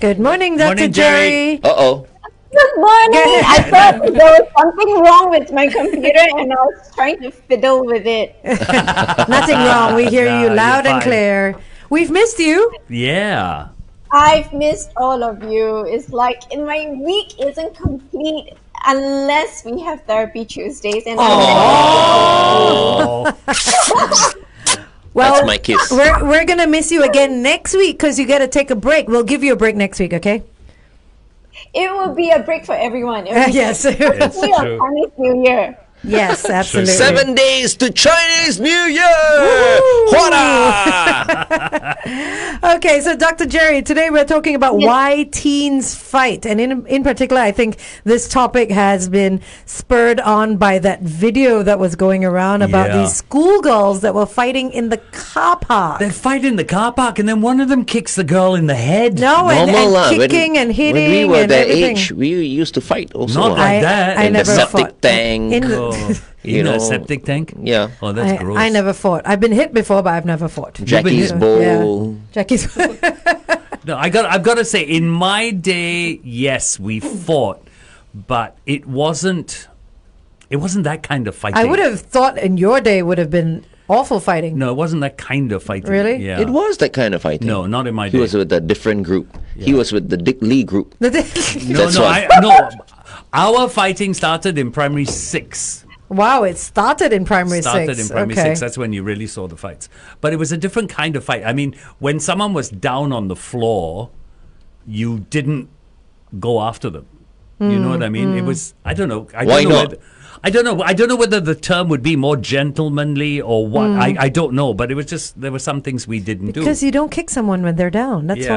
Good morning, Dr. Jerry. Uh-oh. Good morning. I thought there was something wrong with my computer and I was trying to fiddle with it. Nothing wrong. We hear you loud and clear. We've missed you. Yeah. I've missed all of you. It's like my week isn't complete unless we have Therapy Tuesdays. And well, that's my kiss. We're going to miss you again next week because you got to take a break. We'll give you a break next week, okay? It will be a break for everyone. Yes. It's true. Chinese New Year. Yes, absolutely. 7 days to Chinese New Year. Okay, so Dr. Jerry, today we're talking about why teens fight. And in particular, I think this topic has been spurred on by that video that was going around about these schoolgirls that were fighting in the car park. They fight in the car park and then one of them kicks the girl in the head. No, and kicking and hitting. When we were that age, we used to fight also. Not like that. I never fought. Septic tank. You know, a septic tank? Yeah. Oh, that's gross. I never fought. I've been hit before, but I've never fought. Jackie's bowl. Yeah. Jackie's bowl. No, I've got to say, in my day, yes, we fought, but it wasn't that kind of fighting. I would have thought in your day would have been awful fighting. No, it wasn't that kind of fighting. Really? Yeah. It was that kind of fighting. No, not in my day. He was with a different group. Yeah. He was with the Dick Lee group. No. Our fighting started in primary 6. Wow, it started in primary 6. Started in primary 6. That's when you really saw the fights. But it was a different kind of fight. I mean, when someone was down on the floor, you didn't go after them. You know what I mean? It was, I don't know. I don't know whether the term would be more gentlemanly or what. I don't know, but it was just there were some things we didn't do. Because you don't kick someone when they're down. That's it's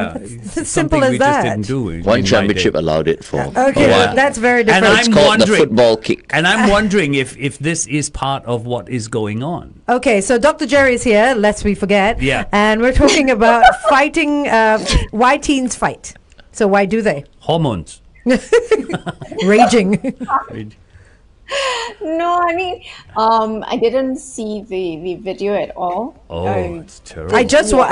simple as that. Just didn't do. One championship allowed it for. Okay, that's very different. And it's called the football kick. And I'm wondering if this is part of what is going on. Okay, so Dr. Jerry's here, lest we forget. Yeah. And we're talking about fighting, why teens fight. So why do they? Hormones. Raging. No, I mean, I didn't see the video at all. Oh, it's terrible. I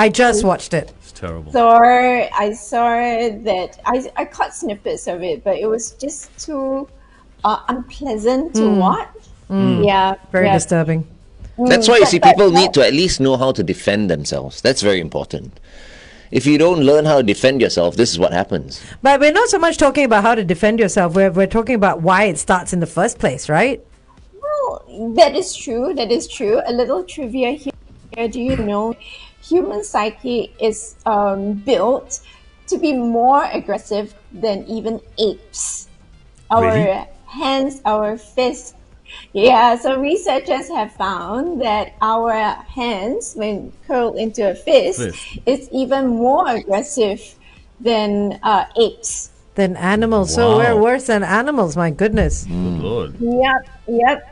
just watched it. It's terrible. So I saw that, I caught snippets of it, but it was just too unpleasant to watch. Yeah. Very disturbing. That's why, you see, people need to at least know how to defend themselves. That's very important. If you don't learn how to defend yourself, this is what happens. But we're not so much talking about how to defend yourself. We're talking about why it starts in the first place, right? Well, that is true. That is true. A little trivia here. Do you know human psyche is built to be more aggressive than even apes? Our hands, our fists. Yeah, so researchers have found that our hands, when curled into a fist, is even more aggressive than apes. Than animals. Wow. So we're worse than animals, my goodness. Good Lord. Yep.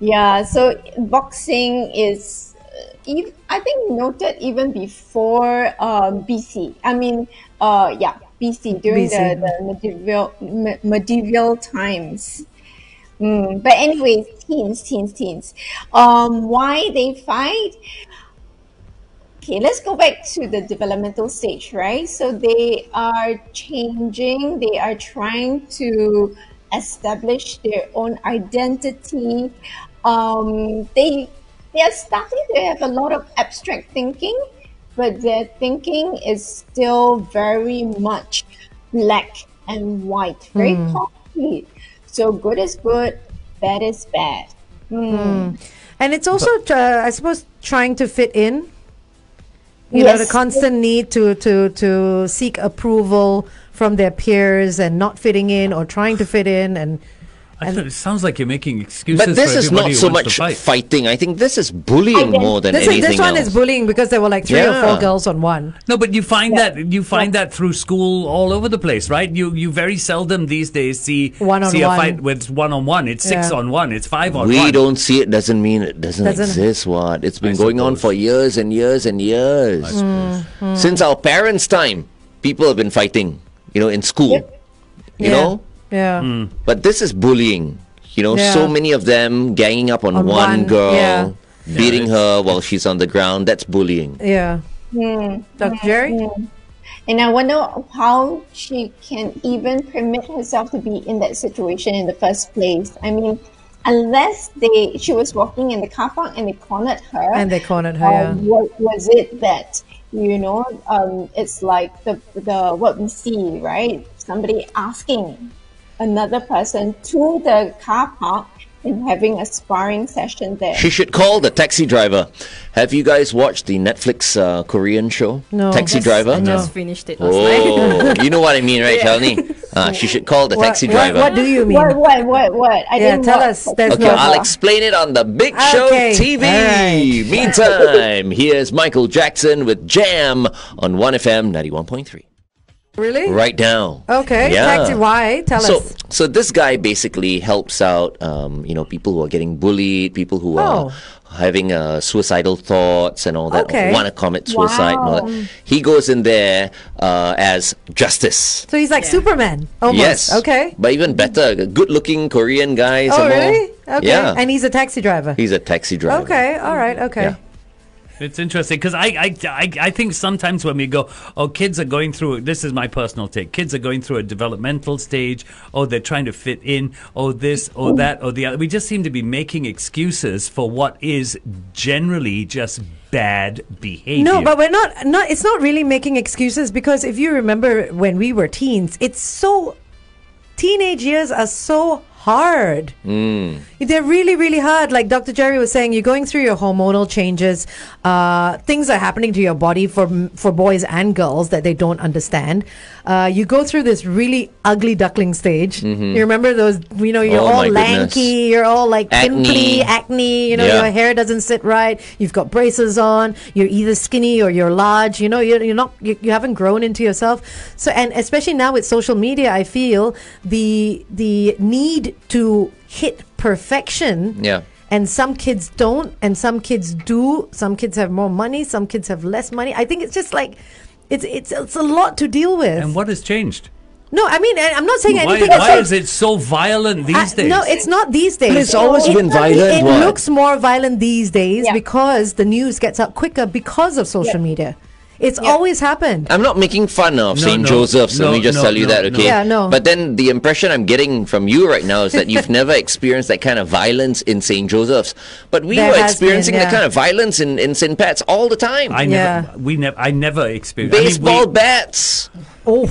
Yeah, so boxing is, I think, noted even before BC. I mean, BC, during the medieval times. But anyways, teens. Why they fight? Okay, let's go back to the developmental stage, right? So they are changing. They are trying to establish their own identity. They are starting to have a lot of abstract thinking, but their thinking is still very much black and white, very concrete. So good is good, bad is bad. And it's also, I suppose, trying to fit in. You know, the constant need to seek approval from their peers and not fitting in or trying to fit in. And it sounds like you're making excuses. But this is not so much fighting. I think this is bullying more than anything else. This one is bullying because there were like 3 or 4 girls on one. No, but you find that through school all over the place, right? You very seldom these days see a fight with 1-on-1. It's 6-on-1. It's 5-on-1. We don't see it. Doesn't mean it doesn't exist. What? It's been going on for years and years and years. Since our parents' time, people have been fighting. You know, in school. You know. Yeah. But this is bullying. You know, so many of them ganging up on one girl, beating her while she's on the ground. That's bullying. Yeah. Dr. Jerry? And I wonder how she can even permit herself to be in that situation in the first place. I mean, unless she was walking in the car park and they cornered her. And they cornered her, yeah. What was it that, you know, it's like the what we see, right? Somebody asking another person to the car park and having a sparring session there. She should call the taxi driver. Have you guys watched the Netflix Korean show? No. Taxi Driver? I just finished it last night. Oh, you know what I mean, right, Shalini? She should call the taxi driver. What do you mean? What? Tell us. Okay, I'll explain it on The Big Show TV. Right. Meantime, here's Michael Jackson with Jam on 1FM 91.3. Really? Right now. Okay. Yeah. Taxi, why? Tell us. So this guy basically helps out, you know, people who are getting bullied, people who are having suicidal thoughts and all that, want to commit suicide and all that. He goes in there as Justice. So he's like Superman, almost. Yes. Okay. But even better, a good-looking Korean guy. Oh, really? Okay. Yeah. And he's a taxi driver. He's a taxi driver. Okay. All right. Okay. Yeah. It's interesting because I think sometimes when we go, kids are going through, this is my personal take, kids are going through a developmental stage, they're trying to fit in, this, that, the other. We just seem to be making excuses for what is generally just bad behavior. No, but we're not it's not really making excuses, because if you remember when we were teens, teenage years are so hard. They're really, really hard. Like Dr. Jerry was saying, you're going through your hormonal changes. Things are happening to your body for boys and girls that they don't understand. You go through this really ugly duckling stage. You remember those, you know, you're all lanky, you're all like pimply, acne, you know, your hair doesn't sit right, you've got braces on, you're either skinny or you're large, you know, you haven't grown into yourself. So, and especially now with social media, I feel the need to hit perfection, and some kids don't, and some kids do. Some kids have more money, some kids have less money. I think it's just like it's a lot to deal with. And what has changed? No, I mean, I'm not saying anything. Why is it so violent these days? No, it's not these days. But it's always been violent. It looks more violent these days because the news gets out quicker because of social media. It's always happened. I'm not making fun of St. Joseph's, let me just tell you that, okay? Yeah, no. But then the impression I'm getting from you right now is that you've never experienced that kind of violence in St. Joseph's. But we were experiencing that kind of violence in St. Pat's all the time. I never experienced baseball bats.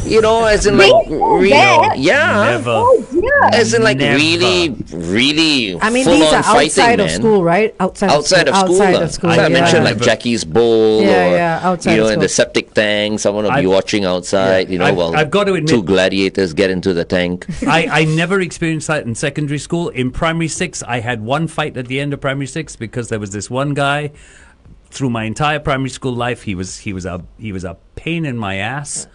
You know, as in like, as in like really. I mean, these are outside of school, right? Outside of school. I mentioned like Jackie's bowl, outside. You know, in the septic tank, someone will be watching outside. You know, I've got to admit, two gladiators get into the tank. I never experienced that in secondary school. In primary six, I had one fight at the end of primary six because there was this one guy. Through my entire primary school life, he was a pain in my ass.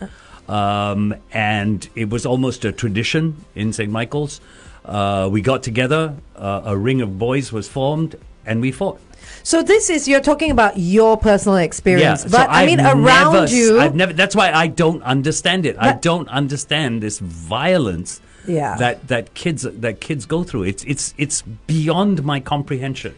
And it was almost a tradition in St. Michael's. We got together, a ring of boys was formed, and we fought. So this is, you're talking about your personal experience, but so I mean around you. That's why I don't understand it. I don't understand this violence that kids go through. It's beyond my comprehension.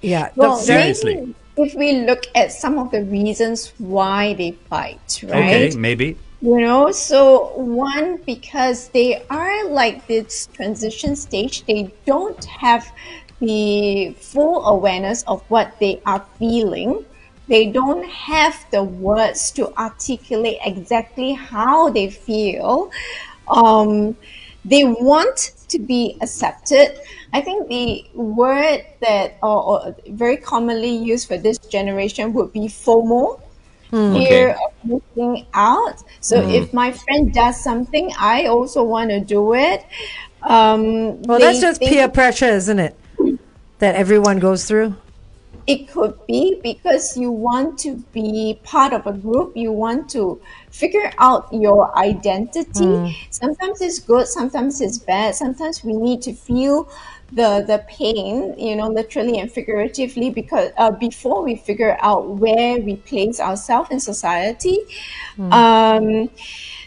Seriously. If we look at some of the reasons why they fight, right? Okay, maybe. You know, so one, because they are like this transition stage, they don't have the full awareness of what they are feeling. They don't have the words to articulate exactly how they feel. They want to be accepted. I think the word that or very commonly used for this generation would be FOMO, fear of missing out. So if my friend does something, I also want to do it. Well, that's just peer pressure, isn't it? That everyone goes through. It could be because you want to be part of a group. You want to figure out your identity. Sometimes it's good, sometimes it's bad. Sometimes we need to feel the pain, you know, literally and figuratively, because before we figure out where we place ourselves in society.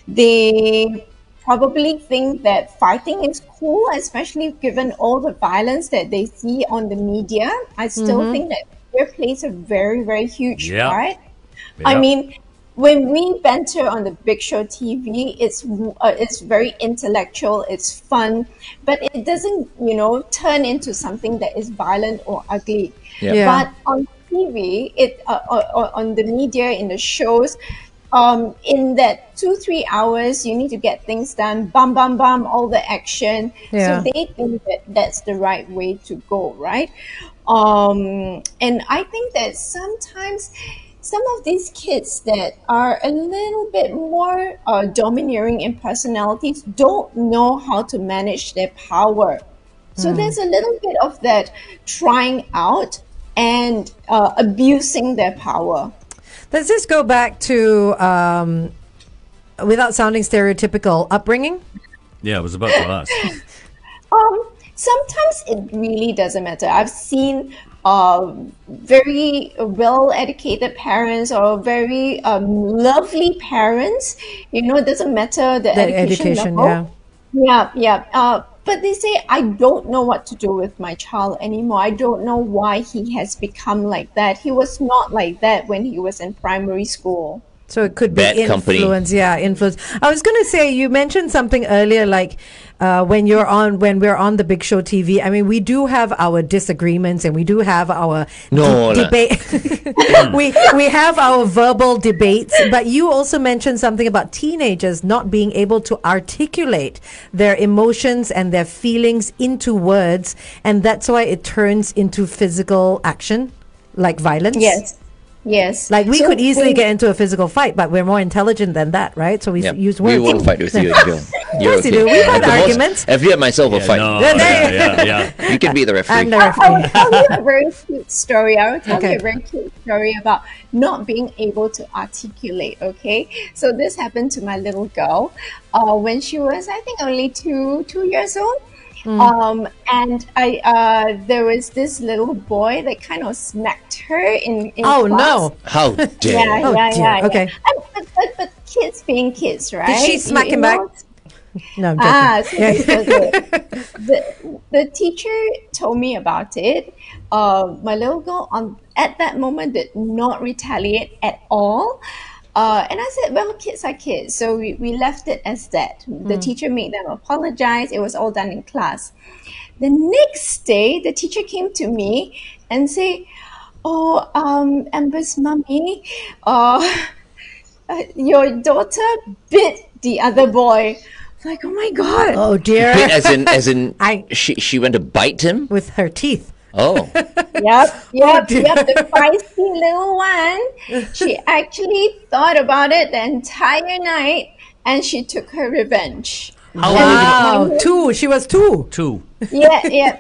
They probably think that fighting is cool, especially given all the violence that they see on the media. I still think that fear plays a very, very huge part. I mean, when we banter on the Big Show TV, it's very intellectual, it's fun, but it doesn't, you know, turn into something that is violent or ugly. Yeah. Yeah. But on TV, on the media, in the shows, in that 2-3 hours, you need to get things done, bam, bam, bam, all the action. Yeah. So they think that that's the right way to go, right? And I think that sometimes some of these kids that are a little bit more domineering in personalities don't know how to manage their power. So there's a little bit of that trying out and abusing their power. Let's just go back to, without sounding stereotypical, upbringing. Yeah, it was about us. Sometimes it really doesn't matter. I've seen very well-educated parents or very lovely parents. You know, it doesn't matter the education level. Yeah, yeah. But they say, I don't know what to do with my child anymore. I don't know why he has become like that. He was not like that when he was in primary school. So it could be influence. Yeah, influence. I was going to say, you mentioned something earlier, like when we're on the Big Show TV. I mean, we do have our disagreements and we do have our debate. we have our verbal debates. But you also mentioned something about teenagers not being able to articulate their emotions and their feelings into words, and that's why it turns into physical action, like violence. Yes. Yes. Like we could easily get into a physical fight, but we're more intelligent than that, right? So we use words. We won't fight with you, Angel. Of course you do. We've had arguments. Have you and myself a fight? No, yeah. You can be the referee. I'm the referee. I will tell you a very cute story. I will tell you a very cute story about not being able to articulate, okay? So this happened to my little girl when she was, I think, only two years old. And there was this little boy that kind of smacked her in class. No! How dare! Yeah. Okay. But kids being kids, right? Did she smack him back? No, I'm joking. The teacher told me about it. My little girl at that moment did not retaliate at all. And I said, well, kids are kids. So we left it as that. The teacher made them apologize. It was all done in class. The next day, the teacher came to me and said, oh, Amber's mommy, your daughter bit the other boy. I'm like, oh, my God. Oh, dear. Bit as in she went to bite him? With her teeth. Oh. Yep. The feisty little one. She actually thought about it the entire night, and she took her revenge. Wow. Two. She was two. Two. Yeah. They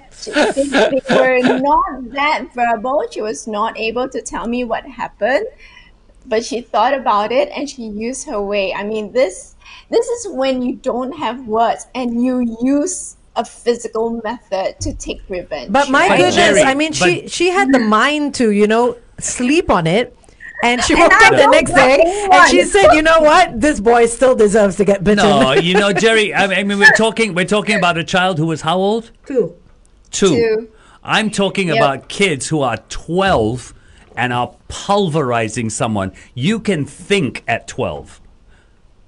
were not that verbal. She was not able to tell me what happened, but she thought about it and she used her way. I mean, this is when you don't have words and you use a physical method to take revenge. But my goodness, I mean, she had the mind to, you know, sleep on it. And she woke up the next day and she said, you know what? This boy still deserves to get bitten. No, you know, Jerry, I mean, we're talking about a child who was how old? Two. I'm talking about kids who are 12 and are pulverizing someone. You can think at 12.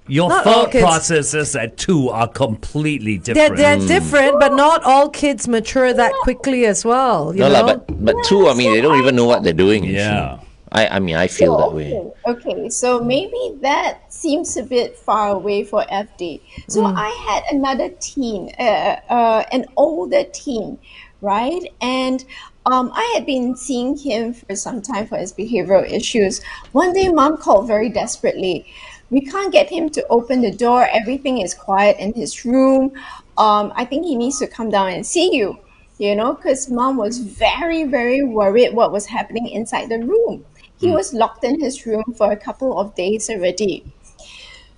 Your thought processes at 2 are completely different. They're different, but not all kids mature that quickly as well. You know? But 2, I mean, they don't even know what they're doing. Yeah. I mean, I feel that way. Okay, so maybe that seems a bit far away for FD. So I had another teen, an older teen, right? And I had been seeing him for some time for his behavioral issues. One day, Mom called very desperately. We can't get him to open the door. Everything is quiet in his room. I think he needs to come down and see you, you know, because Mom was very, very worried what was happening inside the room. He was locked in his room for a couple of days already.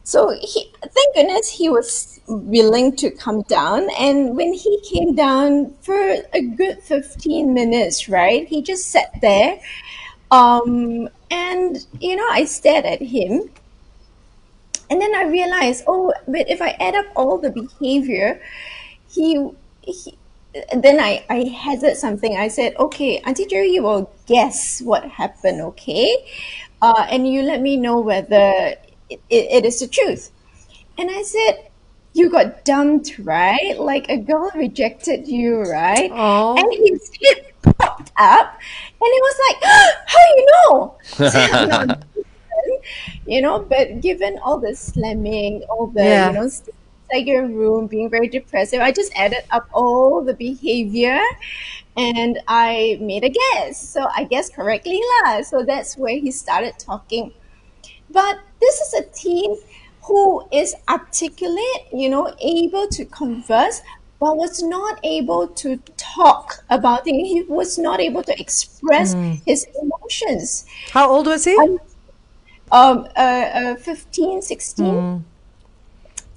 So thank goodness he was willing to come down. And when he came down for a good 15 minutes, right, he just sat there. And, you know, I stared at him. And then I realized, but if I add up all the behavior, then I hazarded something. I said, okay, Auntie Jerry, you will guess what happened, okay? and you let me know whether it is the truth. And I said, you got dumped, right? Like a girl rejected you, right? Aww. And his head popped up and it was like, how do you know? So I'm not given, you know, but given all the slamming, all the, yeah, you know, like your room being very depressive, I just added up all the behavior and I made a guess. So I guessed correctly lah. So that's where he started talking. But this is a teen who is articulate, you know, able to converse, but was not able to talk about it. He was not able to express his emotions. How old was he? 15, 16.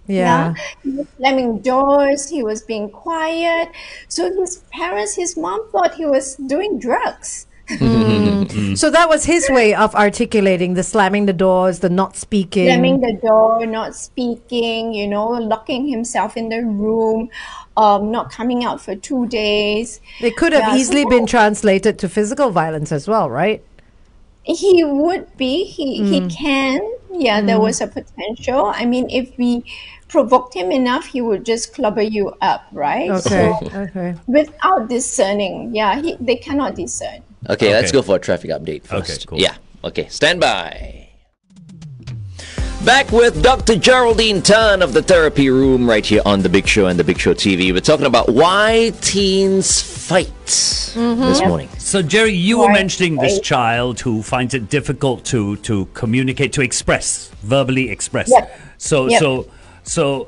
Yeah. He was slamming doors, he was being quiet. So his parents, his mom thought he was doing drugs. So that was his way of articulating the slamming the doors, the not speaking. Slamming the door, not speaking, you know, locking himself in the room, not coming out for 2 days. It could have easily been translated to physical violence as well, right? He would be. He can. Yeah, there was a potential. I mean, if we provoked him enough, he would just clobber you up, right? Okay. So, okay. Without discerning. Yeah, they cannot discern. Okay, let's go for a traffic update first. Okay, cool. Yeah. Okay, stand by. Back with Dr. Geraldine Tan of The Therapy Room right here on The Big Show and The Big Show TV. We're talking about why teens fight this morning. So, Jerry, you were mentioning this child who finds it difficult to communicate, to express, verbally express. Yep. So, tell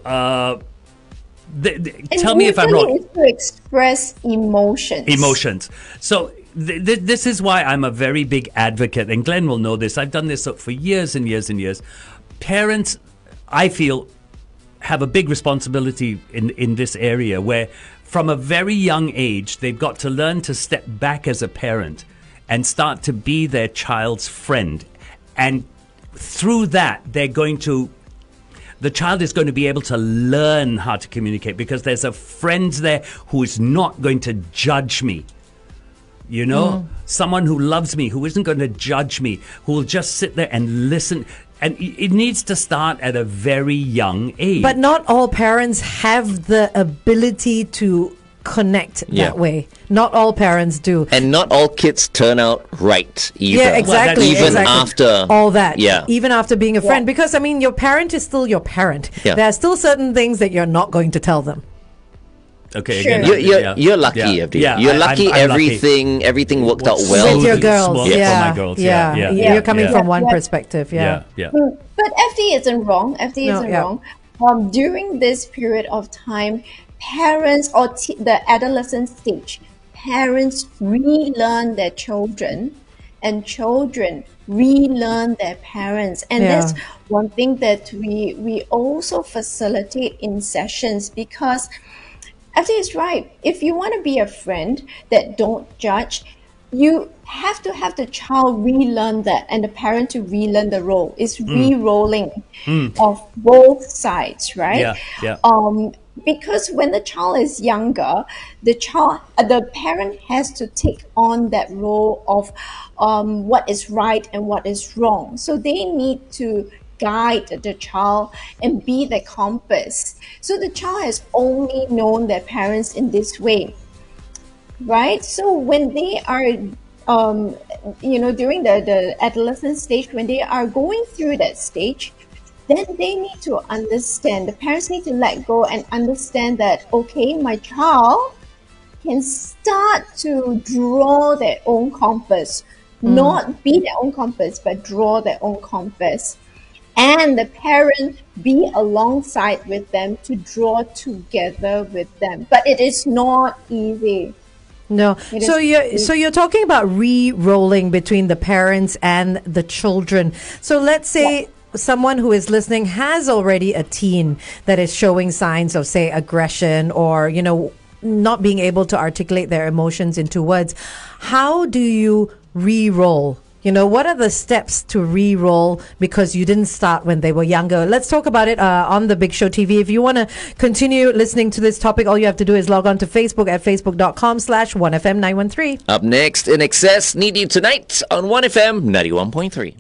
me if I'm wrong. It's to express emotions. Emotions. So this is why I'm a very big advocate, and Glenn will know this. I've done this for years and years and years. Parents, I feel, have a big responsibility in this area where from a very young age, they've got to learn to step back as a parent and start to be their child's friend. And through that, the child is going to be able to learn how to communicate because there's a friend there who is not going to judge me. You know, someone who loves me, who isn't going to judge me, who will just sit there and listen. And it needs to start at a very young age. But not all parents have the ability to connect that way. Not all parents do. And not all kids turn out right either. Yeah, exactly. Well, after all that. Yeah. Even after being a friend. Because, I mean, your parent is still your parent. Yeah. There are still certain things that you're not going to tell them. Okay, sure. You're lucky, FD. Yeah, you're lucky. I'm everything lucky. Everything worked out well with your girls. Yeah. For my girls. You're coming from one perspective. Yeah. But FD isn't wrong. FD isn't wrong. During this period of time, parents or the adolescent stage, parents relearn their children, and children relearn their parents. And that's one thing that we also facilitate in sessions because. FD is right. If you want to be a friend that don't judge, you have to have the child relearn that and the parent to relearn the role. It's re-rolling of both sides, right? Yeah. Because when the child is younger, the parent has to take on that role of what is right and what is wrong. So they need to guide the child and be the compass. So the child has only known their parents in this way, right? So when they are, during the adolescent stage, when they are going through that stage, then they need to understand, the parents need to let go and understand that, okay, my child can start to draw their own compass, not be their own compass, but draw their own compass. And the parent be alongside with them to draw together with them. But it is not easy. No. So you're talking about re-rolling between the parents and the children. So let's say someone who is listening has already a teen that is showing signs of, say, aggression or, you know, not being able to articulate their emotions into words. How do you re-roll? You know, what are the steps to re-roll because you didn't start when they were younger? Let's talk about it on The Big Show TV. If you want to continue listening to this topic, all you have to do is log on to Facebook at facebook.com/1FM913. Up next, In Excess, Need You Tonight on 1FM 91.3.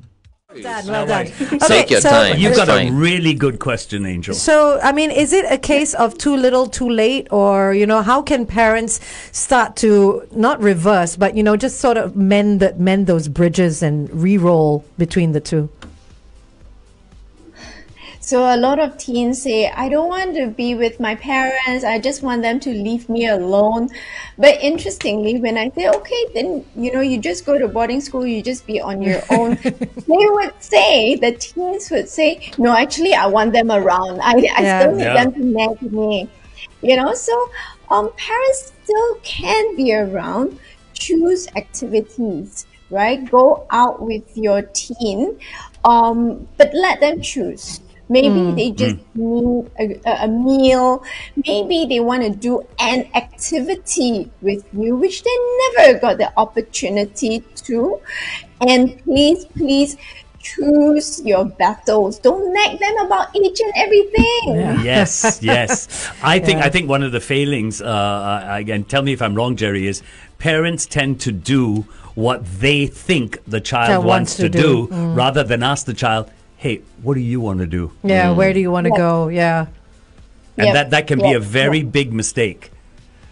Done, well done. Okay, take your time. You've got a really good question, Angel. So, I mean, is it a case of too little, too late? Or, you know, how can parents start to, not reverse, but, you know, just sort of mend those bridges and re-roll between the two? So a lot of teens say, I don't want to be with my parents. I just want them to leave me alone. But interestingly, when I say, okay, then, you know, you just go to boarding school, you just be on your own. They would say, the teens would say, no, actually, I want them around. I still need them to nag me. You know, so parents still can be around. Choose activities, right? Go out with your teen, but let them choose. Maybe they just need a meal. Maybe they want to do an activity with you, which they never got the opportunity to. And please, please choose your battles. Don't nag them about each and everything. Yeah. Yes, yes. I think one of the failings, again, tell me if I'm wrong, Jerry, is parents tend to do what they think the child wants to do rather than ask the child, hey, what do you want to do? Yeah, where do you want to go? Yeah. And that can be a very big mistake,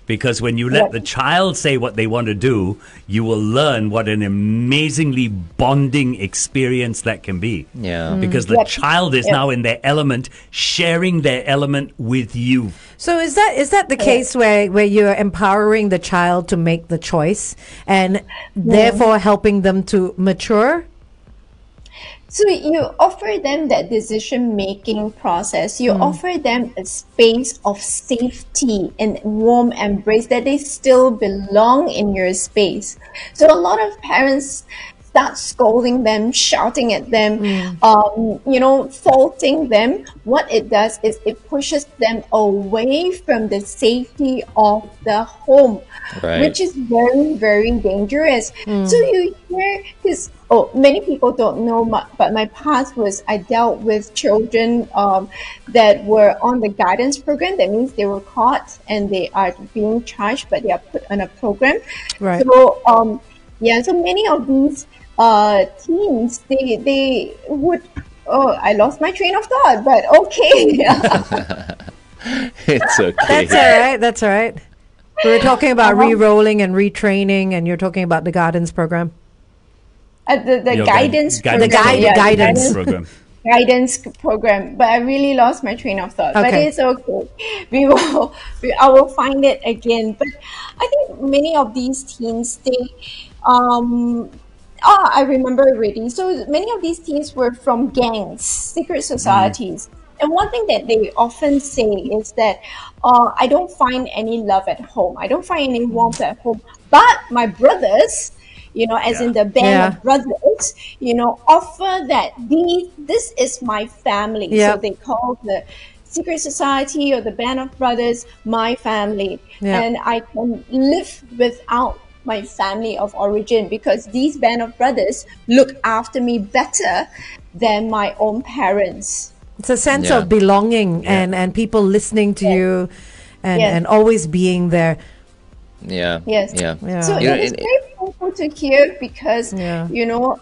because when you let the child say what they want to do, you will learn what an amazingly bonding experience that can be. Yeah. Because the child is now in their element, sharing their element with you. So is that the case where you're empowering the child to make the choice and therefore helping them to mature? So you offer them that decision-making process. You offer them a space of safety and warm embrace that they still belong in your space. So a lot of parents start scolding them, shouting at them, you know, faulting them. What it does is it pushes them away from the safety of the home, which is very, very dangerous. So you hear this. Oh, many people don't know, but my past was I dealt with children that were on the guidance program. That means they were caught and they are being charged, but they are put on a program. Right. So, so many of these teens, they would, oh, I lost my train of thought, but okay. It's okay. That's all right. That's all right. We were talking about re-rolling and retraining, and you're talking about the guidance program. The guidance program. But I really lost my train of thought. Okay. But it's okay. I will find it again. But I think many of these teens, I remember already. So many of these teens were from gangs, secret societies. And one thing that they often say is that, I don't find any love at home. I don't find any warmth at home. But my brothers, you know, as in the band of brothers, you know, offer that this is my family. Yep. So they call the secret society or the band of brothers my family. Yep. And I can live without my family of origin because these band of brothers look after me better than my own parents. It's a sense of belonging and people listening to you and always being there. Yeah. Yes. Yeah. So it's very painful to hear because you know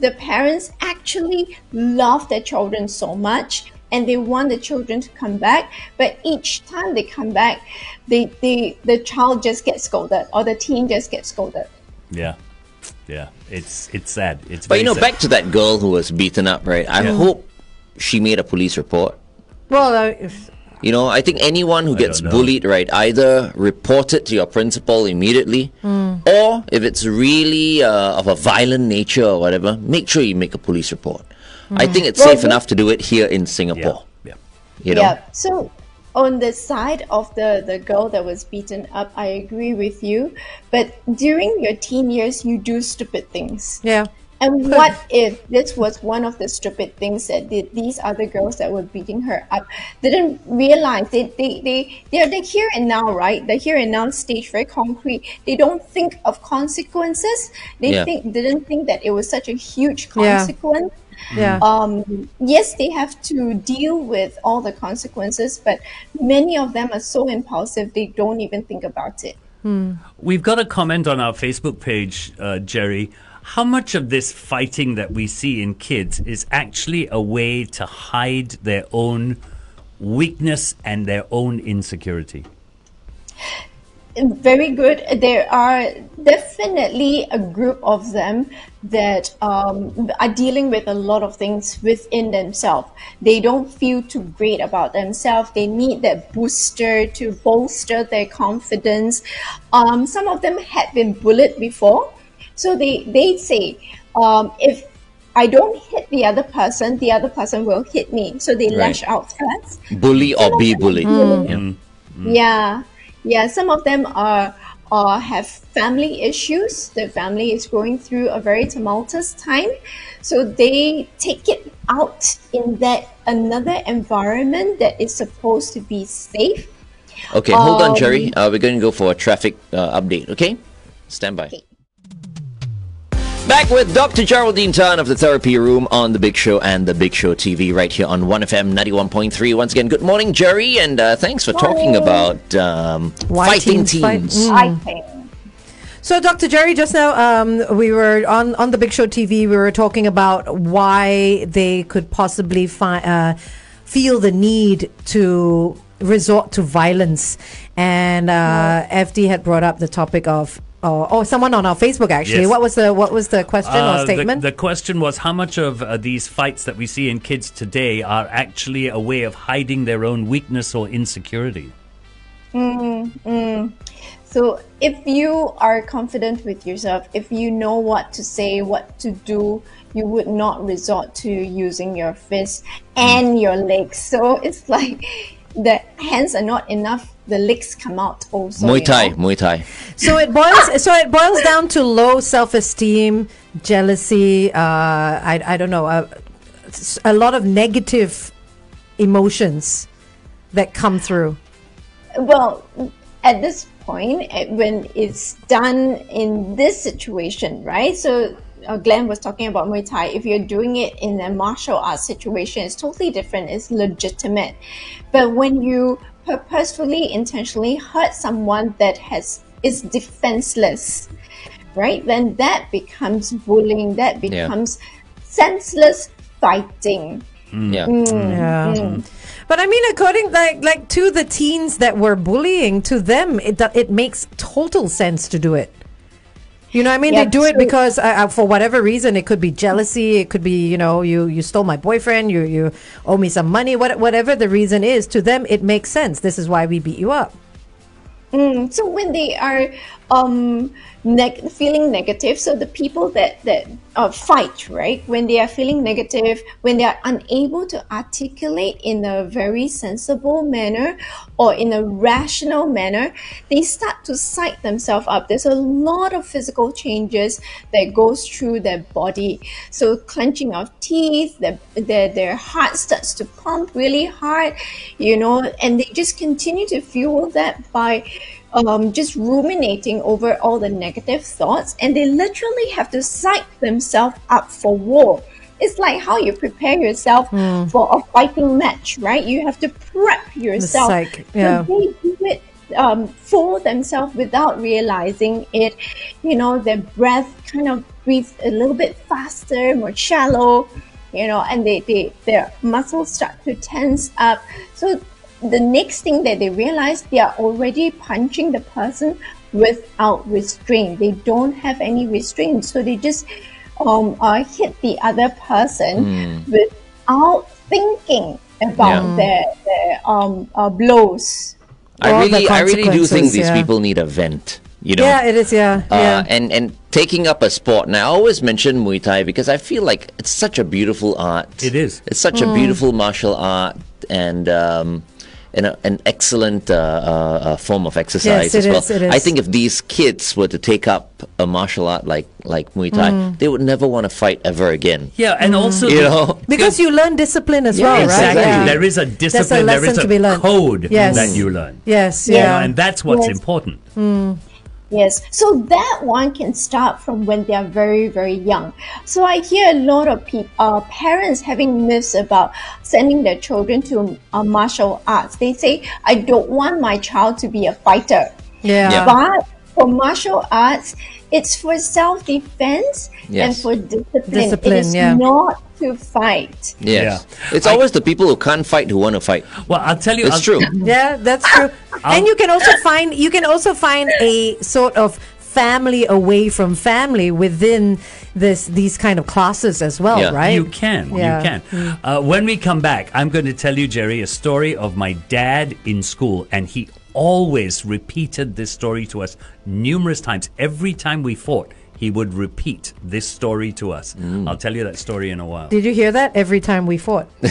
the parents actually love their children so much and they want the children to come back, but each time they come back, the child just gets scolded or the teen just gets scolded. Yeah. Yeah. It's sad. It's but you know, sad. Back to that girl who was beaten up, right? I hope she made a police report. Well, you know, I think anyone who gets bullied, right, either report it to your principal immediately or if it's really of a violent nature or whatever, make sure you make a police report. I think it's safe enough to do it here in Singapore. Yeah. You know? Yeah. So on the side of the girl that was beaten up, I agree with you. But during your teen years, you do stupid things. Yeah. And what if this was one of the stupid things that these other girls that were beating her up didn't realize? They're here and now, right? The here and now stage, very concrete. They don't think of consequences. They didn't think that it was such a huge consequence. Yeah. Yes, they have to deal with all the consequences, but many of them are so impulsive, they don't even think about it. We've got a comment on our Facebook page, Jerry. How much of this fighting that we see in kids is actually a way to hide their own weakness and their own insecurity? Very good. There are definitely a group of them that are dealing with a lot of things within themselves. They don't feel too great about themselves. They need that booster to bolster their confidence. Some of them had been bullied before. So they say, if I don't hit the other person will hit me. So they lash out first. Bully or be bullied. Yeah, some of them have family issues. Their family is going through a very tumultuous time. So they take it out in that another environment that is supposed to be safe. Okay, hold on, Jerry. We're going to go for a traffic update, okay? Stand by. Okay. Back with Dr. Geraldine Tan of The Therapy Room on The Big Show and The Big Show TV right here on 1FM 91.3. Once again, good morning, Jerry, and thanks for talking about fighting teams. So, Dr. Jerry, just now we were on The Big Show TV, we were talking about why they could possibly feel the need to resort to violence. And FD had brought up the topic of someone on our Facebook actually. Yes. What was the question or statement? The question was how much of these fights that we see in kids today are actually a way of hiding their own weakness or insecurity. So if you are confident with yourself, if you know what to say, what to do, you would not resort to using your fists and your legs. So it's like the hands are not enough, the legs come out also. Muay Thai, Muay Thai. So it boils down to low self-esteem, jealousy, I don't know, a lot of negative emotions that come through. Well, at this point when it's done in this situation, right? So Glenn was talking about Muay Thai. If you're doing it in a martial arts situation, it's totally different. It's legitimate. But when you purposefully, intentionally hurt someone that is defenseless, right? Then that becomes bullying. That becomes senseless fighting. But I mean, according like to the teens that were bullying, to them, it makes total sense to do it. You know what I mean? Yep. They do it because for whatever reason, it could be jealousy. It could be, you know, you stole my boyfriend. You owe me some money. Whatever the reason is, to them, it makes sense. This is why we beat you up. So when they are feeling negative, so the people that fight, right? When they are feeling negative, when they are unable to articulate in a very sensible manner or in a rational manner, they start to psych themselves up. There's a lot of physical changes that goes through their body. So clenching of teeth, their heart starts to pump really hard, you know, and they just continue to fuel that by just ruminating over all the negative thoughts, and they literally have to psych themselves up for war. It's like how you prepare yourself for a fighting match, right? You have to prep yourself. So they do it for themselves without realizing it. You know, their breath kind of breathes a little bit faster, more shallow, you know, and their muscles start to tense up. So the next thing that they realize, they are already punching the person without restraint. They don't have any restraint, so they just hit the other person without thinking about their blows. I really do think these people need a vent. You know? Yeah, it is. And taking up a sport. Now, I always mention Muay Thai because I feel like it's such a beautiful art. It is. It's such a beautiful martial art, and an excellent form of exercise as well. I think if these kids were to take up a martial art like Muay Thai, they would never want to fight ever again. Yeah, and also you know, because you learn discipline as well, right? Exactly. Yeah. There is a discipline. There is a code that you learn. Yes, yeah, you know, and that's what's important. Yes, so that one can start from when they are very, very young. So I hear a lot of parents having myths about sending their children to martial arts. They say, I don't want my child to be a fighter. Yeah. But For martial arts, it's for self-defense and for discipline. It is not to fight. It's always the people who can't fight who want to fight. Well, I'll tell you, it's true. Yeah, that's true. And you can also find a sort of family away from family within these kind of classes as well, right? You can, you can. When we come back, I'm going to tell you, Jerry, a story of my dad in school, and he always repeated this story to us numerous times. Every time we fought, he would repeat this story to us. I'll tell you that story in a while. Did you hear that? Every time we fought. He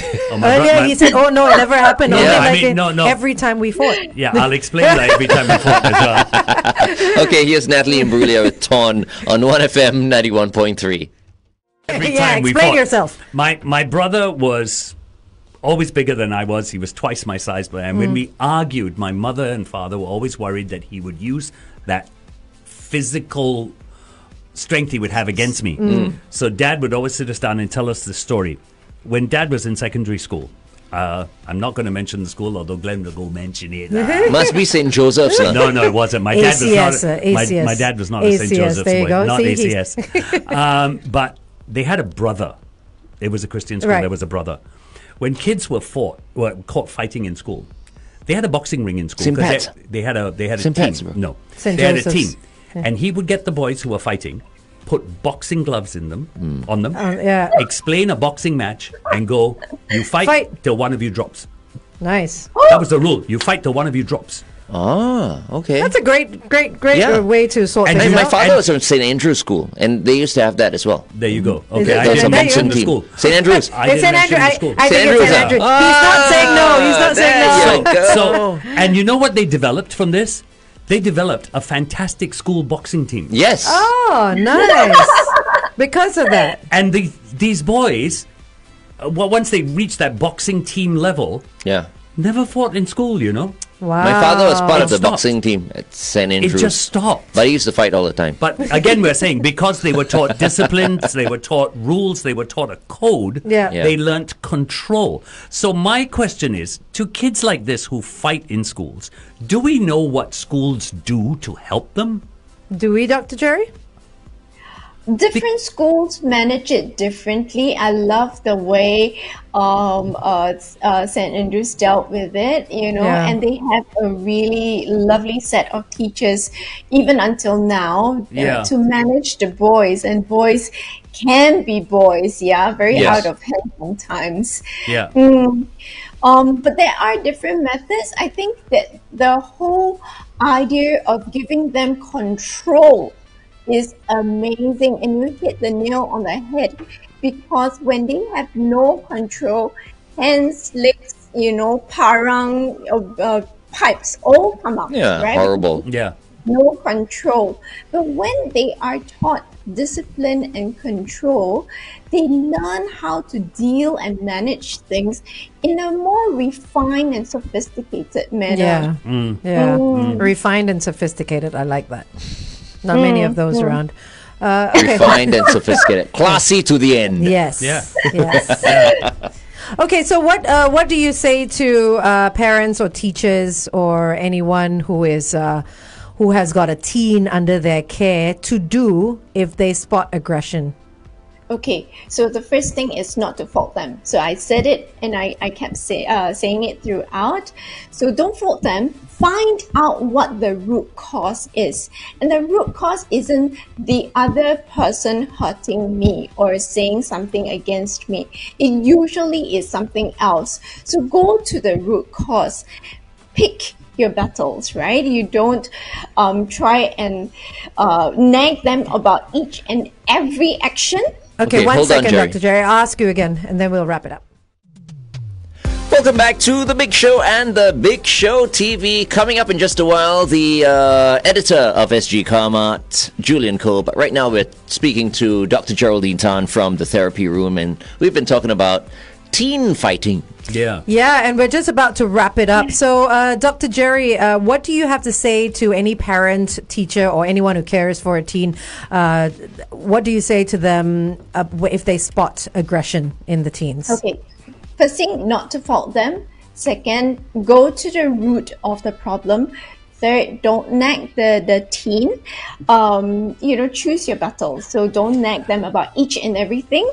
said, "Oh no, it never happened." Every time we fought. Yeah, I'll explain that every time we fought as well. Okay, here's Natalie Imbruglia with Torn on 1FM 91.3. Every time we fought. Explain yourself. My brother was always bigger than I was. He was twice my size. And when we argued, my mother and father were always worried that he would use that physical strength he would have against me. So Dad would always sit us down and tell us the story. When Dad was in secondary school, I'm not going to mention the school, although Glenn will mention it. Must be St. Joseph's. No, it wasn't. My dad was not. My dad was not ACS, a St. Joseph's boy. Not ACS. But they had a brother. It was a Christian school. Right. There was a brother. When kids were caught fighting in school, they had a boxing ring in school. Saint Pat's. They had a team. Pat's, no, Saint they Joseph's. Had a team, and he would get the boys who were fighting, put boxing gloves in them, on them, explain a boxing match, and go, "You fight till one of you drops." Nice. That was the rule. You fight till one of you drops. Ah, okay. That's a great way to sort things out. And my father was from St. Andrew's school, and they used to have that as well. There you go. Okay, I didn't mention the school. St. Andrew's. I think it's St. Andrew's. He's not saying no. And you know what they developed from this? They developed a fantastic school boxing team. Yes. Oh, nice. Because of that. And these boys, once they reached that boxing team level, never fought in school, you know? Wow. My father was part of the boxing team at St. Andrew's. It just stopped. But he used to fight all the time. But again, we're saying, because they were taught disciplines, they were taught rules, they were taught a code, they learnt control. So my question is, to kids like this who fight in schools, do we know what schools do to help them? Do we, Dr. Jerry? Different schools manage it differently. I love the way St. Andrew's dealt with it, you know, and they have a really lovely set of teachers, even until now, to manage the boys. And boys can be boys, very out of hand sometimes. But there are different methods. I think that the whole idea of giving them control is amazing, and you hit the nail on the head, because when they have no control, hands, legs, you know, parang, pipes all come up, right? Horrible. No control. But when they are taught discipline and control, they learn how to deal and manage things in a more refined and sophisticated manner. Refined and sophisticated, I like that. Not many of those around. Okay. Refined and sophisticated. Classy to the end. Yes. Yeah. Yes. Okay, so what do you say to parents or teachers or anyone who is who has got a teen under their care to do if they spot aggression? Okay, so the first thing is not to fault them. So I said it, and I kept saying it throughout. So don't fault them. Find out what the root cause is. And the root cause isn't the other person hurting me or saying something against me. It usually is something else. So go to the root cause. Pick your battles, right? You don't try and nag them about each and every action. Okay, one second, Jerry. Dr. Jerry. I'll ask you again, and then we'll wrap it up. Welcome back to The Big Show and The Big Show TV. Coming up in just a while, the editor of SG Carmart, Julian Cole. But right now we're speaking to Dr. Geraldine Tan from The Therapy Room, and we've been talking about teen fighting. Yeah, and we're just about to wrap it up. So, Dr. Jerry, what do you have to say to any parent, teacher, or anyone who cares for a teen? What do you say to them if they spot aggression in the teens? Okay. First thing, not to fault them. Second, go to the root of the problem. Third, don't nag the teen. Choose your battles. So don't nag them about each and everything.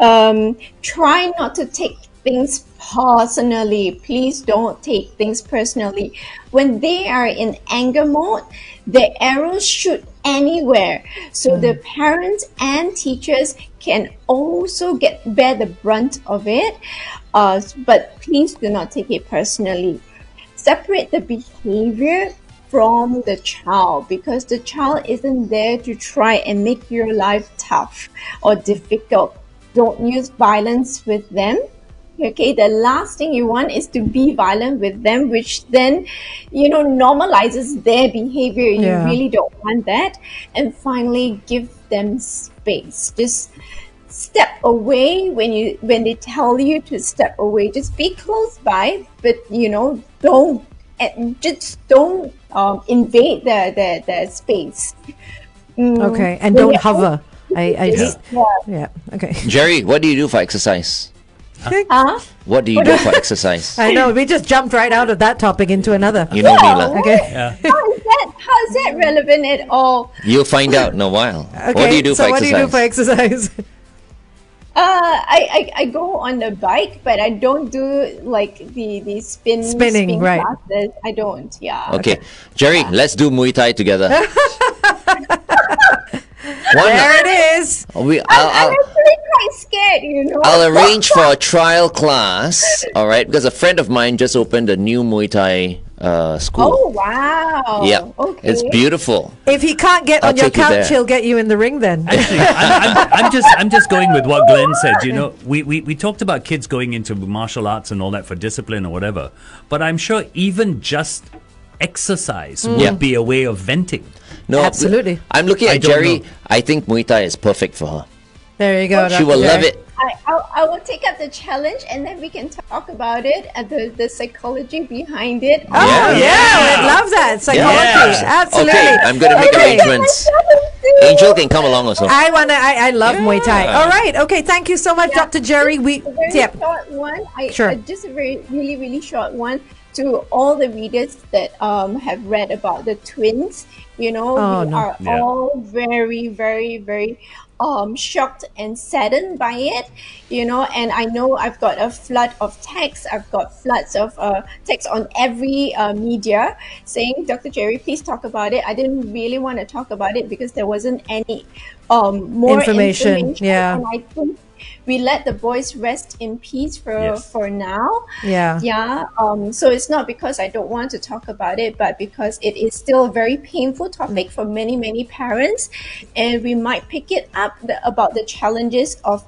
Try not to take things personally. Please don't take things personally. When they are in anger mode, the arrows shoot anywhere. So the parents and teachers can also bear the brunt of it. But please do not take it personally. Separate the behavior from the child, because the child isn't there to try and make your life tough or difficult. Don't use violence with them. Okay, the last thing you want is to be violent with them, which then, normalizes their behavior. You really don't want that. And finally, give them space. Just step away when they tell you to step away. Just be close by, but don't invade their space. Okay, and don't hover. Okay. Jerry, what do you do for exercise? Huh? What do you do for exercise? I know, we just jumped right out of that topic into another. Me, okay. How is that relevant at all? You'll find out in a while. Okay, what do you do for exercise? I go on the bike, but I don't do like the spin right. classes. I don't. Yeah. Okay, Jerry, let's do Muay Thai together. There it is. I'm actually quite scared, I'll arrange for a trial class, all right? Because a friend of mine just opened a new Muay Thai school. Oh, wow. Yeah. Okay. It's beautiful. If he can't get on your couch, he'll get you in the ring then. Actually, I'm just going with what Glenn said, We talked about kids going into martial arts and all that for discipline or whatever, but I'm sure even just exercise would be a way of venting. No, absolutely. I'm looking at Jerry. I think Muay Thai is perfect for her. There you go. She will love it. I will take up the challenge, and then we can talk about it and the psychology behind it. Oh yeah, I love that psychology. Yeah. Absolutely. Okay, I'm going to make arrangements. Angel can come along also. I love Muay Thai. All right. Okay. Thank you so much, Dr. Jerry. Short one. Just a very really short one. To all the readers that have read about the twins, we are all very, very, very shocked and saddened by it, and I know I've got a flood of texts. I've got floods of texts on every media saying, Dr. Jerry, please talk about it. I didn't really want to talk about it because there wasn't any more information. Yeah. And I think we let the boys rest in peace for now. Yeah. Yeah. So it's not because I don't want to talk about it, but because it is still a very painful topic for many, many parents. And we might pick it up about the challenges of,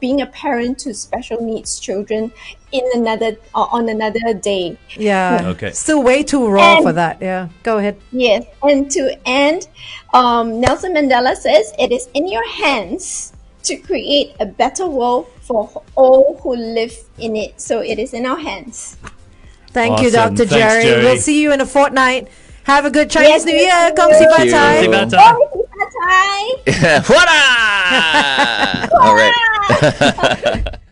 being a parent to special needs children on another day. Yeah. Okay. Still way too raw for that. Yeah. Go ahead. Yes. And to end, Nelson Mandela says, it is in your hands to create a better world for all who live in it. So it is in our hands. Thank you, Dr. Jerry. We'll see you in a fortnight. Have a good Chinese New Year. Kong Si Ba Tai. Kong Si Ba Tai. All right.